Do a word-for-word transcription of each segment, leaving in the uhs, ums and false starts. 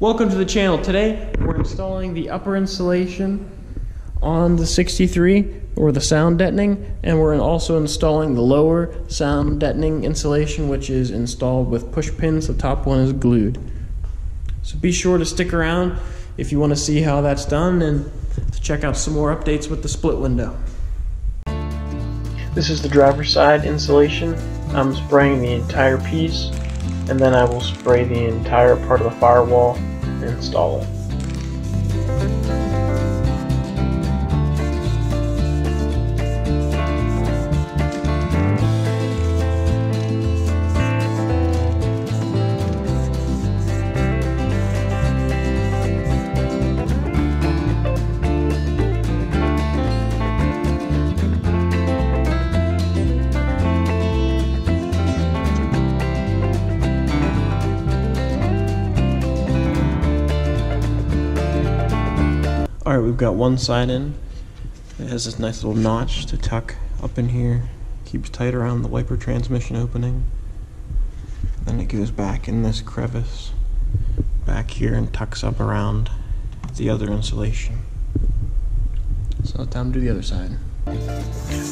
Welcome to the channel. Today we're installing the upper insulation on the sixty-three, or the sound deadening, and we're also installing the lower sound deadening insulation, which is installed with push pins. The top one is glued. So be sure to stick around if you want to see how that's done and to check out some more updates with the split window. This is the driver's side insulation. I'm spraying the entire piece, and then I will spray the entire part of the firewall and install it. Alright, we've got one side in. It has this nice little notch to tuck up in here. Keeps tight around the wiper transmission opening. Then it goes back in this crevice back here and tucks up around the other insulation. So time to do the other side.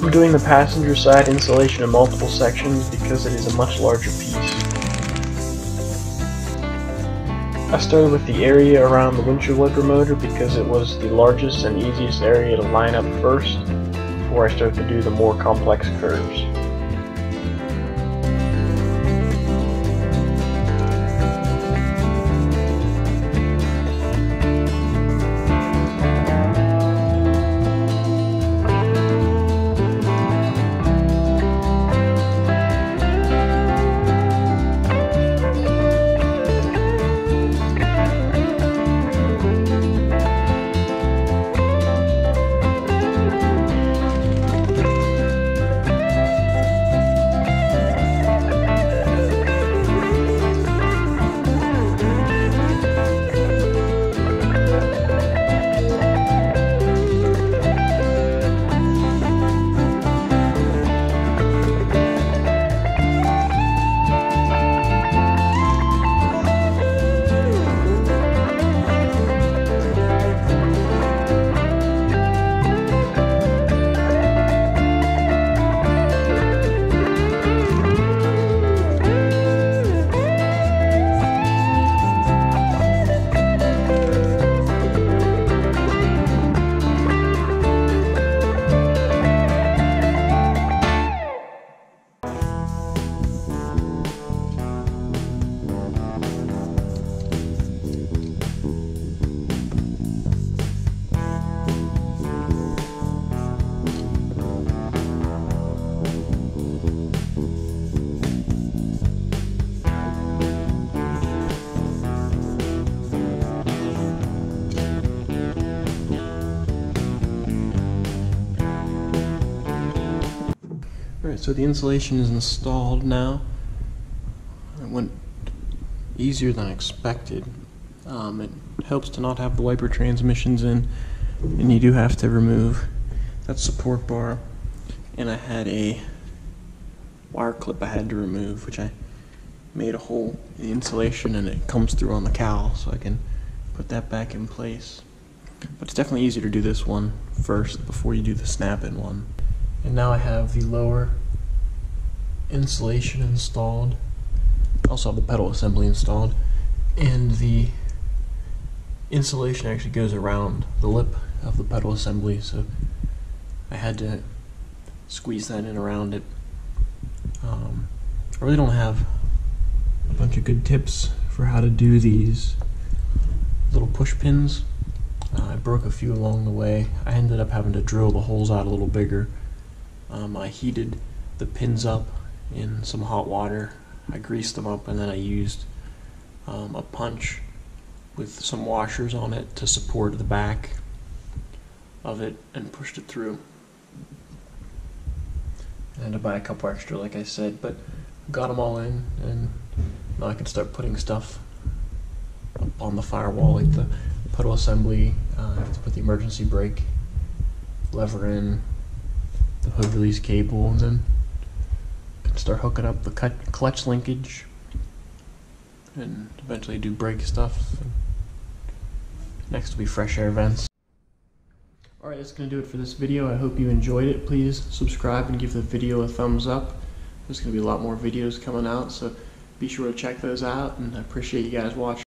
We're doing the passenger side insulation in multiple sections because it is a much larger piece. I started with the area around the windshield wiper motor because it was the largest and easiest area to line up first before I started to do the more complex curves. Alright, so the insulation is installed now. It went easier than expected. Um, it helps to not have the wiper transmissions in, and you do have to remove that support bar. And I had a wire clip I had to remove, which I made a hole in the insulation, and it comes through on the cowl, so I can put that back in place. But it's definitely easier to do this one first before you do the snap-in one. And now I have the lower insulation installed. I also have the pedal assembly installed, and the insulation actually goes around the lip of the pedal assembly, so I had to squeeze that in around it. Um, I really don't have a bunch of good tips for how to do these little push pins. Uh, I broke a few along the way. I ended up having to drill the holes out a little bigger. Um, I heated the pins up in some hot water, I greased them up, and then I used um, a punch with some washers on it to support the back of it and pushed it through. I had to buy a couple extra, like I said, but got them all in, and now I can start putting stuff up on the firewall, like the pedal assembly. uh, I have to put the emergency brake lever in, the hood release cable, and then can start hooking up the cut clutch linkage and eventually do brake stuff and Next will be fresh air vents. Alright, that's going to do it for this video. I hope you enjoyed it. Please subscribe and give the video a thumbs up. There's going to be a lot more videos coming out, so be sure to check those out, and I appreciate you guys watching.